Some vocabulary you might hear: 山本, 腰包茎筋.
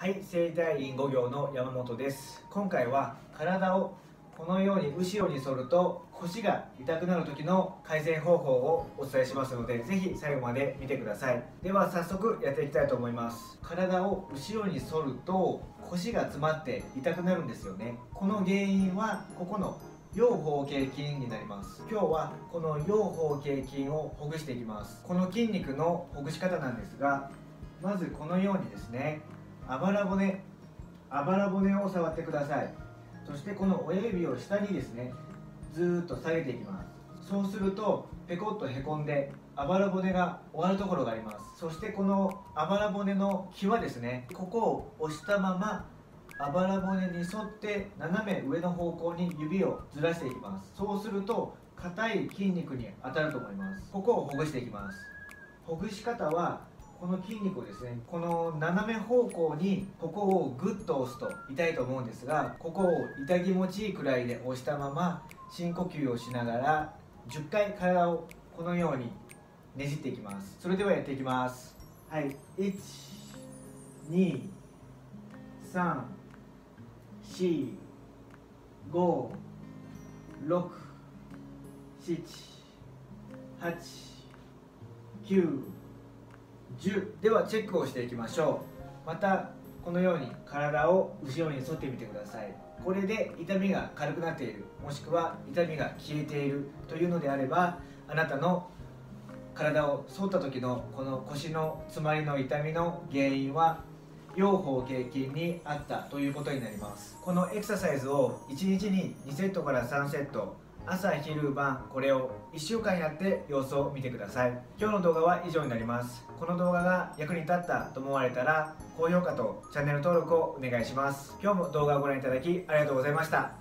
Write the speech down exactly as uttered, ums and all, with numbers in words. はい、整体院ご行の山本です。今回は体をこのように後ろに反ると腰が痛くなる時の改善方法をお伝えしますので、ぜひ最後まで見てください。では早速やっていきたいと思います。体を後ろに反ると腰が詰まって痛くなるんですよね。この原因はここの腰包茎筋になります。今日はこの腰包茎筋をほぐしていきます。この筋肉のほぐし方なんですが、まずこのようにですね、あばら骨あばら骨を触ってください。そしてこの親指を下にですね、ずーっと下げていきます。そうするとペコッとへこんであばら骨が終わるところがあります。そしてこのあばら骨の際ですね、ここを押したままあばら骨に沿って斜め上の方向に指をずらしていきます。そうすると硬い筋肉に当たると思います。ここをほぐしていきます。ほぐし方はこの筋肉をですね、この斜め方向にここをグッと押すと痛いと思うんですが、ここを痛気持ちいいくらいで押したまま深呼吸をしながらじゅっかい体をこのようにねじっていきます。それではやっていきます。はい、いち に さん し ご ろく しち はち きゅう じゅう。ではチェックをしていきましょう。またこのように体を後ろに反ってみてください。これで痛みが軽くなっている、もしくは痛みが消えているというのであれば、あなたの体を反った時のこの腰の詰まりの痛みの原因は腰包茎筋にあったということになります。このエクササイズをいちにちににセットからさんセット、朝昼晩これをいっしゅうかんやって様子を見てください。今日の動画は以上になります。この動画が役に立ったと思われたら高評価とチャンネル登録をお願いします。今日も動画をご覧いただきありがとうございました。